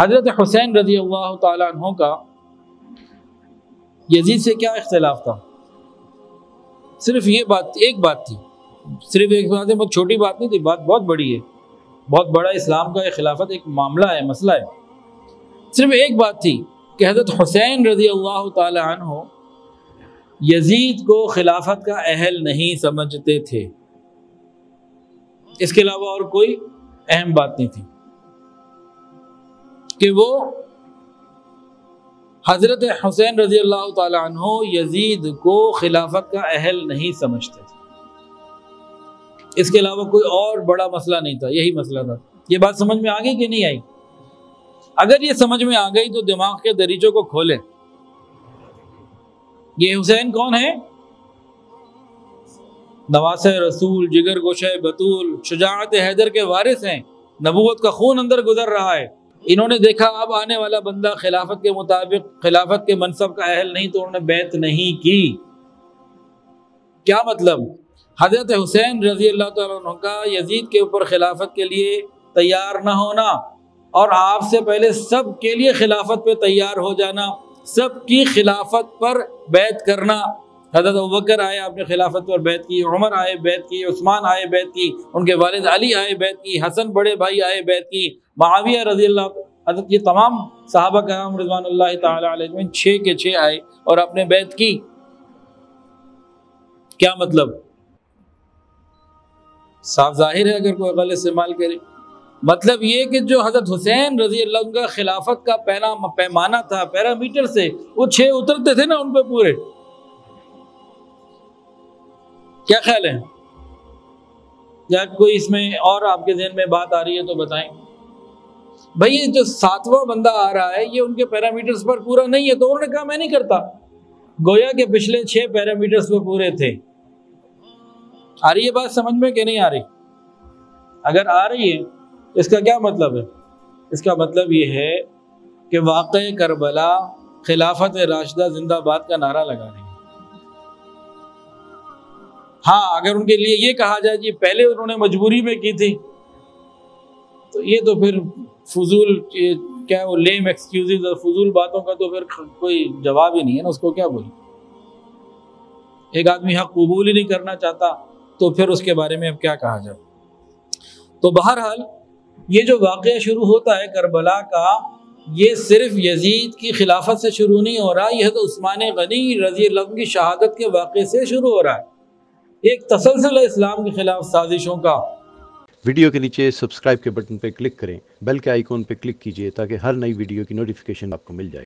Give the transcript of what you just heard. हज़रत हुसैन रज़ी अल्लाह ताला अन्हु का यजीद से क्या इख्तिलाफ था? सिर्फ ये बात, एक बात थी, सिर्फ एक बात है, बहुत छोटी बात नहीं थी, बात बहुत बड़ी है, बहुत बड़ा इस्लाम का खिलाफत एक मामला है, मसला है। सिर्फ एक बात थी कि हज़रत हुसैन रज़ी अल्लाह ताला अन्हु यजीद को खिलाफत का अहल नहीं समझते थे, इसके अलावा और कोई अहम बात नहीं थी। कि वो हज़रत हुसैन रज़ी अल्लाह ताला अन्हु यजीद को खिलाफत का अहल नहीं समझते थे, इसके अलावा कोई और बड़ा मसला नहीं था, यही मसला था। ये बात समझ में आ गई कि नहीं आई? अगर ये समझ में आ गई तो दिमाग के दरीचों को खोलें। ये हुसैन कौन है? नवासे रसूल, जिगर गोशे बतूल, शुजाअत हैदर के वारिस हैं, नबूवत का खून अंदर गुजर रहा है। इन्होंने देखा अब आने वाला बंदा खिलाफत के मुताबिक, खिलाफत के मनसब का अहल नहीं, तो उन्होंने बैत नहीं की। क्या मतलब? हज़रत हुसैन रजी अल्लाह तआला अन्हु का यजीद के ऊपर खिलाफत के लिए तैयार न होना और आपसे पहले सब के लिए खिलाफत पे तैयार हो जाना, सबकी खिलाफत पर बैत करना। हज़रत अबूबकर आए, आपने खिलाफत पर बैत की, उमर आए बैत की, उस्मान आए बैत की, उनके वालिद अली आए बैत की, हसन बड़े भाई आए बैत की, मुआविया रजी अल्लाह, ये तमाम सहाबा कराम रिज़वानुल्लाह ताला अलैहिम 6 के 6 आए और आपने बैत की। क्या मतलब? साफ जाहिर है अगर कोई गलत इस्तेमाल करे। मतलब ये कि जो हज़रत हुसैन रजी अल्लाह उनका खिलाफत का पैमाना था, पैरामीटर से वो 6 उतरते थे ना, उन पर पूरे। क्या ख्याल है? या कोई इसमें और आपके जहन में बात आ रही है तो बताएं भाई। ये जो 7वां बंदा आ रहा है ये उनके पैरामीटर्स पर पूरा नहीं है, तो उन्होंने कहा मैं नहीं करता, गोया के पिछले 6 पैरामीटर्स पर पूरे थे। आ रही है बात समझ में कि नहीं आ रही? अगर आ रही है तो इसका क्या मतलब है? इसका मतलब ये है कि वाकिया कर्बला खिलाफत राशदा जिंदाबाद का नारा लगा रही है। हाँ, अगर उनके लिए ये कहा जाए कि पहले उन्होंने मजबूरी में की थी, तो ये तो फिर फजूल, क्या वो लेम एक्सक्यूजेज और फजूल बातों का तो फिर कोई जवाब ही नहीं है ना, उसको क्या बोले। एक आदमी हक कबूल ही नहीं करना चाहता तो फिर उसके बारे में अब क्या कहा जाए। तो बहरहाल ये जो वाक़या शुरू होता है करबला का, ये सिर्फ यजीद की खिलाफत से शुरू नहीं हो रहा, यह तो उस्मान गनी रज़ी अल्लाह अन्हु की शहादत के वाक़े से शुरू हो रहा है। एक तसलसल है इस्लाम के खिलाफ साजिशों का। वीडियो के नीचे सब्सक्राइब के बटन पर क्लिक करें, बेल के आइकॉन पर क्लिक कीजिए ताकि हर नई वीडियो की नोटिफिकेशन आपको मिल जाए।